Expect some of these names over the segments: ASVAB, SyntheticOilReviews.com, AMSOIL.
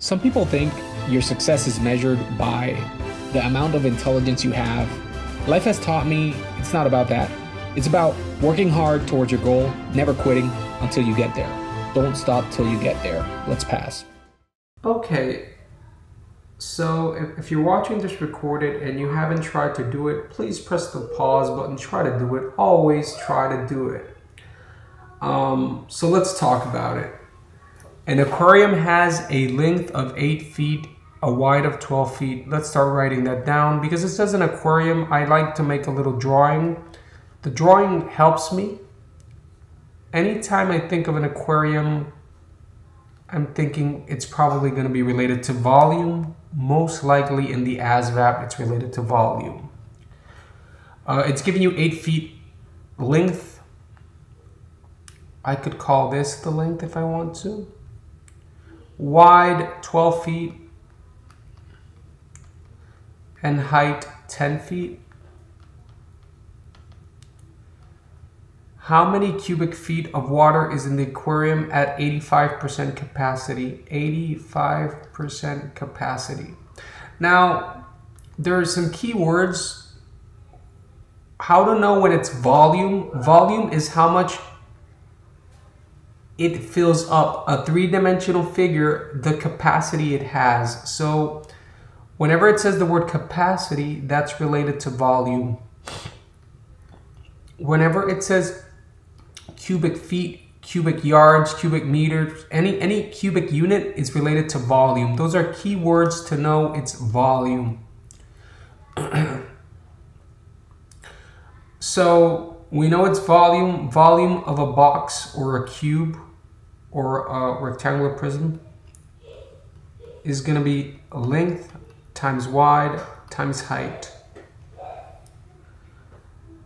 Some people think your success is measured by the amount of intelligence you have. Life has taught me it's not about that. It's about working hard towards your goal, never quitting until you get there. Don't stop till you get there. Let's pass. Okay, so if you're watching this recorded and you haven't tried to do it, please press the pause button. Try to do it. Always try to do it. So let's talk about it. An aquarium has a length of 8 feet, a wide of 12 feet. Let's start writing that down. Because it says an aquarium, I like to make a little drawing. The drawing helps me. Anytime I think of an aquarium, I'm thinking it's probably going to be related to volume. Most likely in the ASVAB, it's related to volume. It's giving you 8 feet length. I could call this the length if I want to. Wide, 12 feet. And height, 10 feet. How many cubic feet of water is in the aquarium at 85% capacity? 85% capacity. Now, there are some key words. How to know when it's volume? Volume is how much it fills up. A three-dimensional figure, the capacity it has. So, whenever it says the word capacity, that's related to volume. Whenever it says cubic feet, cubic yards, cubic meters, any cubic unit is related to volume. Those are key words to know it's volume. So we know it's volume, volume of a box or a cube or a rectangular prism is going to be length times wide times height.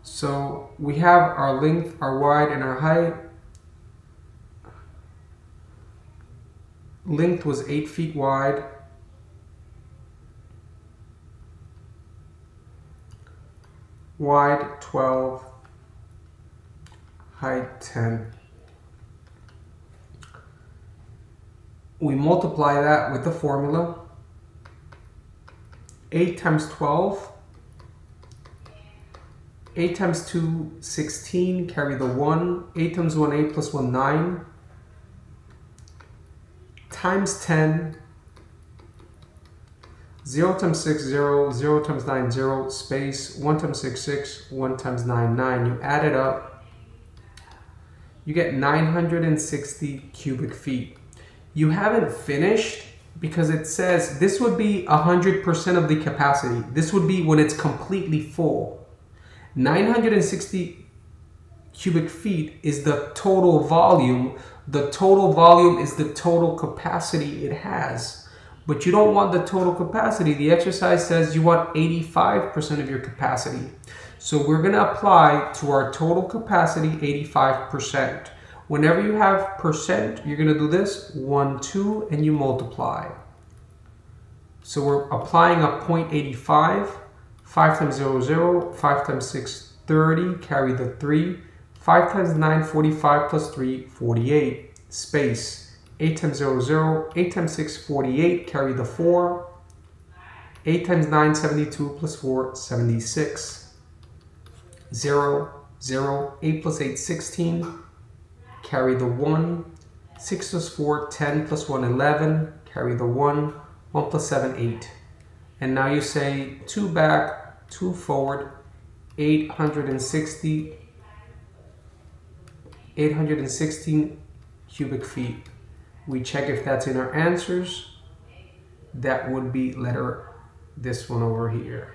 So we have our length, our wide, and our height. Length was 8 feet wide. Wide, 12. Height, 10. We multiply that with the formula. 8 times 12. 8 times 2, 16, carry the 1. 8 times 1, 8 plus 1, 9. Times 10. 0 times 6, 0. 0 times 9, 0. Space. 1 times 6, 6. 1 times 9, 9. You add it up. You get 960 cubic feet. You haven't finished because it says this would be 100% of the capacity. This would be when it's completely full. 960 cubic feet is the total volume. The total volume is the total capacity it has. But you don't want the total capacity. The exercise says you want 85% of your capacity. So we're going to apply to our total capacity 85%. Whenever you have percent, you're going to do this 1, 2, and you multiply. So we're applying a 0.85. 5 times 0, 0. 5 times 6, 30. Carry the 3. 5 times 9, 45 plus 3, 48. Space. 8 times 0, 0. 8 times 6, 48. Carry the 4. 8 times 9, 72 plus 4, 76. 0, 0. 8 plus 8, 16. Carry the 1. 6 plus 4, 10 plus 1, 11. Carry the 1. 1 plus 7, 8. And now you say 2 back, 2 forward, 816 cubic feet. We check if that's in our answers. That would be letter, this one over here,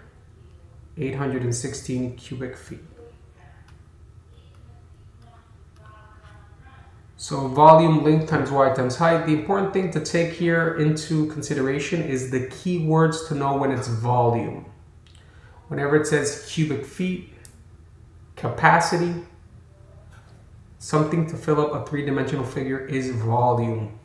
816 cubic feet. So volume, length times wide times height. The important thing to take here into consideration is the key words to know when it's volume. Whenever it says cubic feet, capacity, something to fill up a three-dimensional figure is volume.